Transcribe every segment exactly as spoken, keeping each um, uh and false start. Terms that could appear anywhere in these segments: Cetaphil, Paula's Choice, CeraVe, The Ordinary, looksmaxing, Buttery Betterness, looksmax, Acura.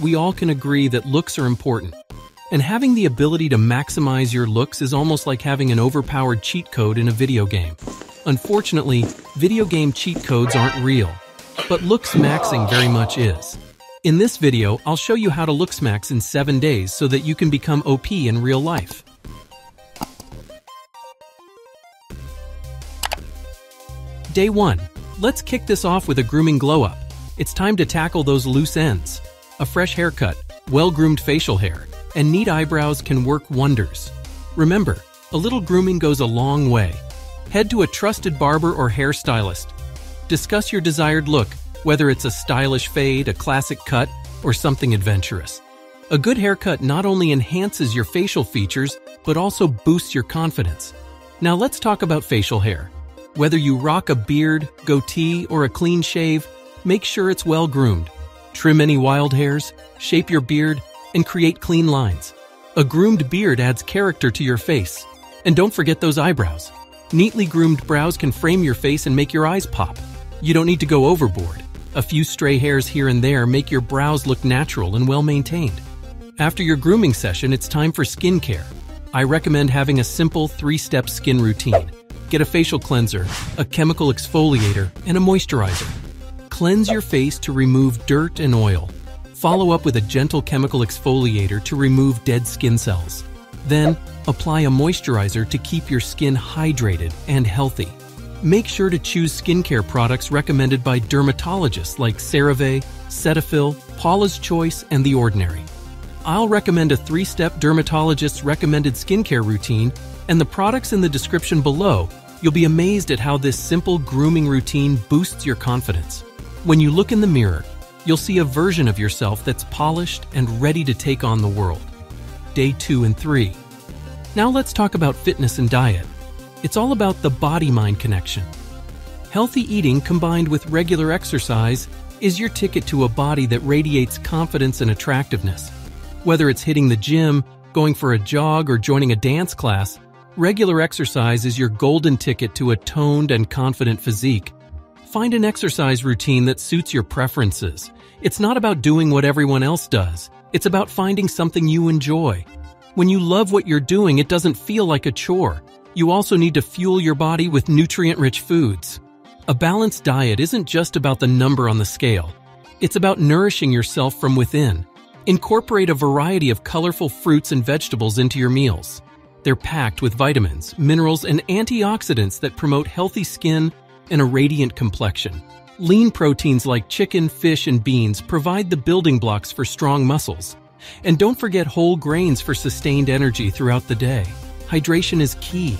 We all can agree that looks are important, and having the ability to maximize your looks is almost like having an overpowered cheat code in a video game. Unfortunately, video game cheat codes aren't real, but looks maxing very much is. In this video, I'll show you how to looks max in seven days so that you can become O P in real life. Day one. Let's kick this off with a grooming glow-up. It's time to tackle those loose ends. A fresh haircut, well-groomed facial hair, and neat eyebrows can work wonders. Remember, a little grooming goes a long way. Head to a trusted barber or hairstylist. Discuss your desired look, whether it's a stylish fade, a classic cut, or something adventurous. A good haircut not only enhances your facial features, but also boosts your confidence. Now let's talk about facial hair. Whether you rock a beard, goatee, or a clean shave, make sure it's well-groomed. Trim any wild hairs, shape your beard, and create clean lines. A groomed beard adds character to your face. And don't forget those eyebrows. Neatly groomed brows can frame your face and make your eyes pop. You don't need to go overboard. A few stray hairs here and there make your brows look natural and well-maintained. After your grooming session, it's time for skincare. I recommend having a simple three-step skin routine. Get a facial cleanser, a chemical exfoliator, and a moisturizer. Cleanse your face to remove dirt and oil. Follow up with a gentle chemical exfoliator to remove dead skin cells. Then, apply a moisturizer to keep your skin hydrated and healthy. Make sure to choose skincare products recommended by dermatologists like CeraVe, Cetaphil, Paula's Choice, and The Ordinary. I'll recommend a three-step dermatologist's recommended skincare routine, and the products in the description below. You'll be amazed at how this simple grooming routine boosts your confidence. When you look in the mirror, you'll see a version of yourself that's polished and ready to take on the world. Day two and three. Now let's talk about fitness and diet. It's all about the body-mind connection. Healthy eating combined with regular exercise is your ticket to a body that radiates confidence and attractiveness. Whether it's hitting the gym, going for a jog, or joining a dance class, regular exercise is your golden ticket to a toned and confident physique. Find an exercise routine that suits your preferences. It's not about doing what everyone else does. It's about finding something you enjoy. When you love what you're doing, it doesn't feel like a chore. You also need to fuel your body with nutrient-rich foods. A balanced diet isn't just about the number on the scale. It's about nourishing yourself from within. Incorporate a variety of colorful fruits and vegetables into your meals. They're packed with vitamins, minerals, and antioxidants that promote healthy skin and a radiant complexion. Lean proteins like chicken, fish, and beans provide the building blocks for strong muscles. And don't forget whole grains for sustained energy throughout the day. Hydration is key.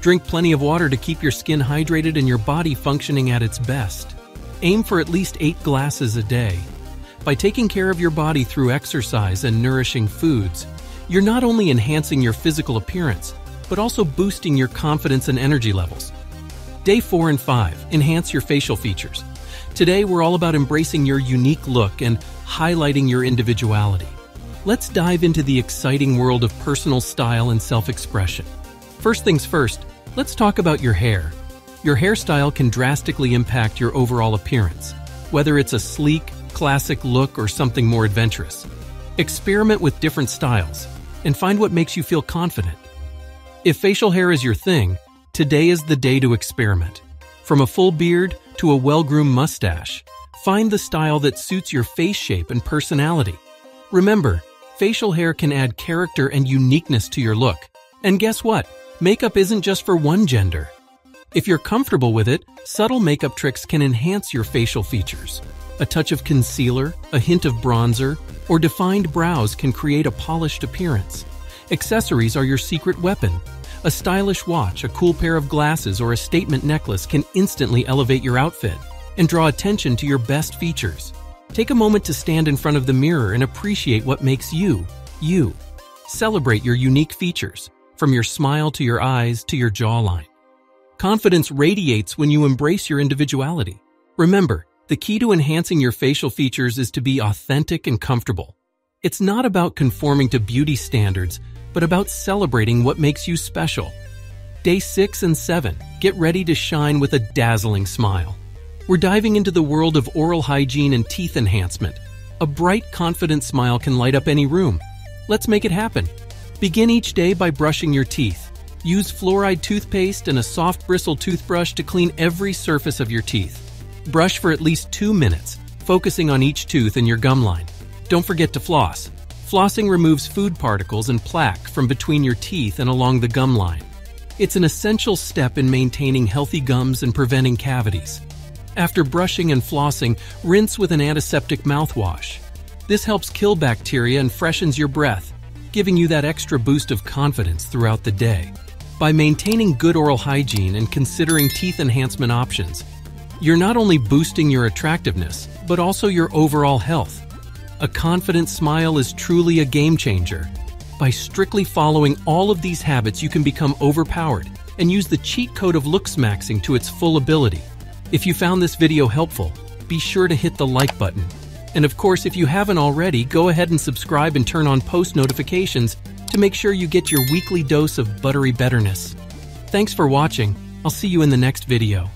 Drink plenty of water to keep your skin hydrated and your body functioning at its best. Aim for at least eight glasses a day. By taking care of your body through exercise and nourishing foods, you're not only enhancing your physical appearance, but also boosting your confidence and energy levels. Day four and five. Enhance your facial features. Today, we're all about embracing your unique look and highlighting your individuality. Let's dive into the exciting world of personal style and self-expression. First things first, let's talk about your hair. Your hairstyle can drastically impact your overall appearance, whether it's a sleek, classic look or something more adventurous. Experiment with different styles and find what makes you feel confident. If facial hair is your thing, today is the day to experiment. From a full beard to a well-groomed mustache, find the style that suits your face shape and personality. Remember, facial hair can add character and uniqueness to your look. And guess what? Makeup isn't just for one gender. If you're comfortable with it, subtle makeup tricks can enhance your facial features. A touch of concealer, a hint of bronzer, or defined brows can create a polished appearance. Accessories are your secret weapon. A stylish watch, a cool pair of glasses, or a statement necklace can instantly elevate your outfit and draw attention to your best features. Take a moment to stand in front of the mirror and appreciate what makes you, you. Celebrate your unique features, from your smile to your eyes to your jawline. Confidence radiates when you embrace your individuality. Remember, the key to enhancing your facial features is to be authentic and comfortable. It's not about conforming to beauty standards, but about celebrating what makes you special. Day six and seven. Get ready to shine with a dazzling smile. We're diving into the world of oral hygiene and teeth enhancement. A bright, confident smile can light up any room. Let's make it happen. Begin each day by brushing your teeth. Use fluoride toothpaste and a soft bristle toothbrush to clean every surface of your teeth. Brush for at least two minutes, focusing on each tooth and your gum line. Don't forget to floss. Flossing removes food particles and plaque from between your teeth and along the gum line. It's an essential step in maintaining healthy gums and preventing cavities. After brushing and flossing, rinse with an antiseptic mouthwash. This helps kill bacteria and freshens your breath, giving you that extra boost of confidence throughout the day. By maintaining good oral hygiene and considering teeth enhancement options, you're not only boosting your attractiveness, but also your overall health. A confident smile is truly a game changer. By strictly following all of these habits, you can become overpowered and use the cheat code of looksmaxing to its full ability. If you found this video helpful, be sure to hit the like button. And of course, if you haven't already, go ahead and subscribe and turn on post notifications to make sure you get your weekly dose of buttery betterness. Thanks for watching. I'll see you in the next video.